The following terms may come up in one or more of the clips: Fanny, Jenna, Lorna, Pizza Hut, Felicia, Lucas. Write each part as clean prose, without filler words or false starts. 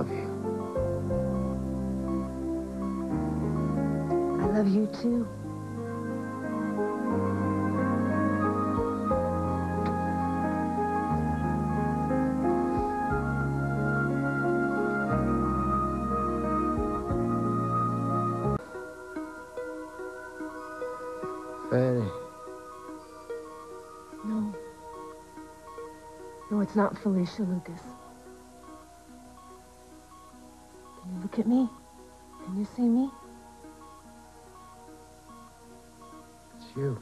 love you. I love you too. Fanny. No. No, it's not Felicia, Lucas. Can you look at me? Can you see me? It's you.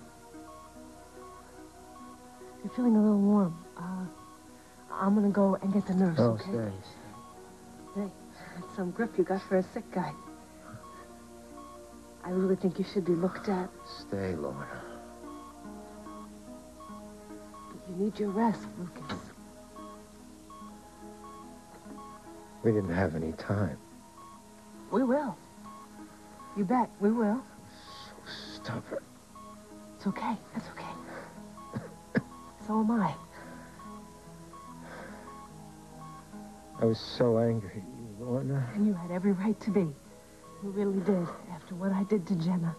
You're feeling a little warm. I'm gonna go and get the nurse, okay? Oh, stay. Hey, that's some grip you got for a sick guy. I really think you should be looked at. Stay, Lorna. But you need your rest, Lucas. We didn't have any time. We will. You bet, we will. So stubborn. It's okay, that's okay. So am I. I was so angry at you, Lorna. And you had every right to be. You really did, after what I did to Jenna.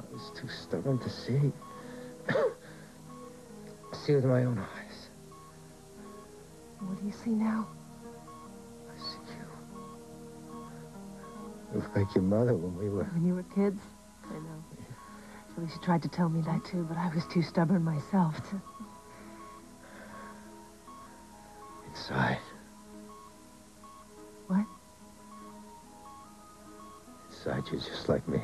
I was too stubborn to see. See with my own eyes. What do you see now? I see you. You look like your mother when we were... When you were kids? I know. Yeah. Felicia tried to tell me that too, but I was too stubborn myself to... Inside. What? You're just like me.